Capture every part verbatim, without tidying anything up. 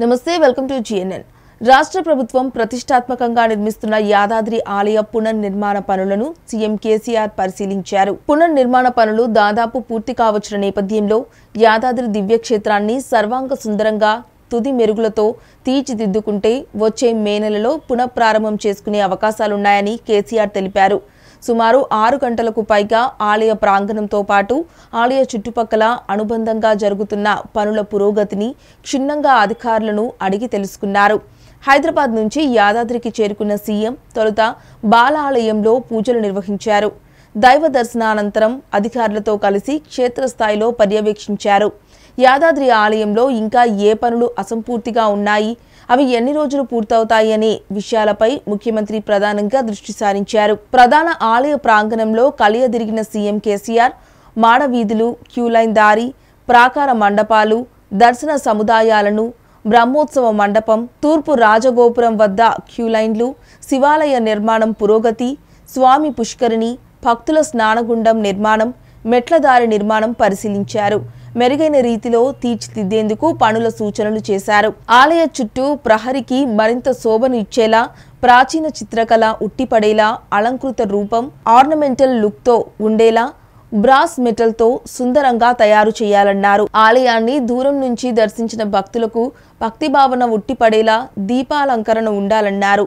Namaste, welcome to G N N. Rashtra Prabhutvam Pratishthatmakanga Nirmistuna Yadadri Alaya Punar Nirmana Panulanu C M K C R Parisilincharu. Punar Nirmana Panulu Dadapu Purti Kavachina Nepadhyamlo Yadadri Divya Kshetranni Sarvanga Sundaranga Tudi Merugulato Teechididdukunte Vache Mee Nelalo Punar Prarambham Chesukune Avakasalunnayani K C R Teliparu. సుమారు ఆరు గంటలకు పైగా ఆలయ ప్రాంగణంతో పాటు ఆలయ చుట్టుపక్కల అనుబంధంగా జరుగుతున్న పనుల పురోగతిని క్షుణ్ణంగా అధికారులను అడిగి తెలుసుకున్నారు. హైదరాబాద్ నుంచి యాదాద్రికి చేరుకున్న సీఎం తొలుత బాలాలయంలో పూజలు నిర్వహించారు. దైవ దర్శనానంతరం అధికారులతో కలిసి క్షేత్ర స్థాయిలో పర్యవేక్షించారు. యాదాద్రి ఆలయంలో ఇంకా ఏ పనులు అసంపూర్తిగా ఉన్నాయి అవి ఎన్ని రోజులు పూర్తవుతాయనే విషయాలపై ముఖ్యమంత్రి ప్రధానంగా దృష్టి సారించారు. ప్రధాన ఆలయ ప్రాంగణంలో కలియ తిరిగిన సీఎం కేసీఆర్ మాడ వీధులు, క్యూ లైన్ దారి, ప్రాకార మండపాలు, దర్శన సముదాయాలను, బ్రహ్మోత్సవ మండపం, తూర్పు రాజగోపురం వద్ద క్యూ లైన్లు, శివాలయ నిర్మాణం పురోగతి, స్వామి పుష్కరిణి, భక్తుల స్నానగుండం నిర్మాణం, మెట్ల దారి నిర్మాణం పరిశీలించారు. మెరుగైన రీతిలో తీర్చిదిద్దేందుకు పనుల సూచనలు చేశారు. ఆలయ చుట్టూ ప్రహరికి మరింత శోభను ఇచ్చేలా ప్రాచీన చిత్రకళ ఉట్టిపడేలా అలంకృత రూపం ఆర్నమెంటల్ లుక్తో ఉండేలా బ్రాస్ మెటల్తో సుందరంగా తయారు చేయాలన్నారు. ఆలయాన్ని దూరం నుంచి దర్శించిన భక్తులకు భక్తిభావన ఉట్టిపడేలా దీపాలంకరణ ఉండాలన్నారు.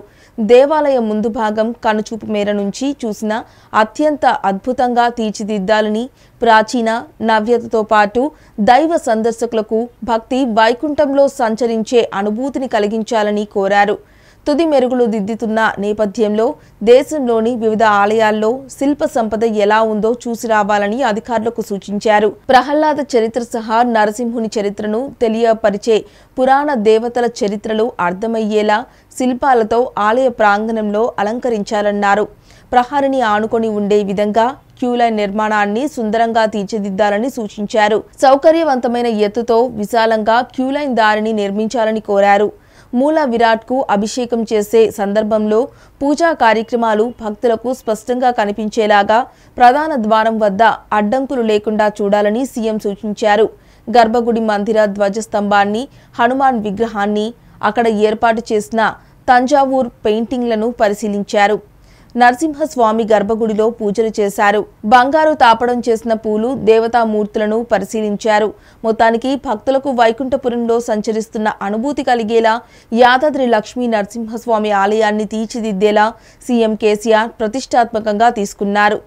దేవాలయ ముందు భాగం కనుచూపు మేర నుంచి చూసిన అత్యంత అద్భుతంగా తీర్చిదిద్దాలని ప్రాచీన నవ్యతతో పాటు దైవ సందర్శకులకు భక్తి వైకుంఠంలో సంచరించే అనుభూతిని కలిగించాలని కోరారు. తుది మెరుగులు దిద్దుతున్న నేపథ్యంలో దేశంలోని వివిధ ఆలయాల్లో శిల్ప సంపద ఎలా ఉందో చూసి రావాలని అధికారులకు సూచించారు. ప్రహ్లాద చరిత్ర సహా నరసింహుని చరిత్రను తెలియపరిచే పురాణ దేవతల చరిత్రలు అర్థమయ్యేలా శిల్పాలతో ఆలయ ప్రాంగణంలో అలంకరించాలన్నారు. ప్రహారిని ఆనుకొని ఉండే విధంగా క్యూలైన్ నిర్మాణాన్ని సుందరంగా తీర్చిదిద్దాలని సూచించారు. సౌకర్యవంతమైన ఎత్తుతో విశాలంగా క్యూలైన్ దారిని నిర్మించాలని కోరారు. మూల విరాట్కు అభిషేకం చేసే సందర్భంలో పూజా కార్యక్రమాలు భక్తులకు స్పష్టంగా కనిపించేలాగా ప్రధాన ద్వారం వద్ద అడ్డంకులు లేకుండా చూడాలని సీఎం సూచించారు. గర్భగుడి మందిర ధ్వజస్తంభాన్ని, హనుమాన్ విగ్రహాన్ని, అక్కడ ఏర్పాటు చేసిన తంజావూర్ పెయింటింగ్లను పరిశీలించారు. నరసింహస్వామి గర్భగుడిలో పూజలు చేశారు. బంగారు తాపడం చేసిన పూలు, దేవతామూర్తులను పరిశీలించారు. మొత్తానికి భక్తులకు వైకుంఠపురంలో సంచరిస్తున్న అనుభూతి కలిగేలా యాదాద్రి లక్ష్మీ నరసింహస్వామి ఆలయాన్ని తీర్చిదిద్దేలా సీఎం కేసీఆర్ ప్రతిష్టాత్మకంగా తీసుకున్నారు.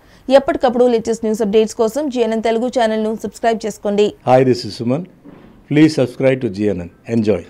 ఎప్పటికప్పుడు లేటెస్ట్ న్యూస్ అప్డేట్స్ కోసం G N N Telugu channel ను సబ్స్క్రైబ్ చేసుకోండి. Hi, this is Suman. Please subscribe to G N N. Enjoy.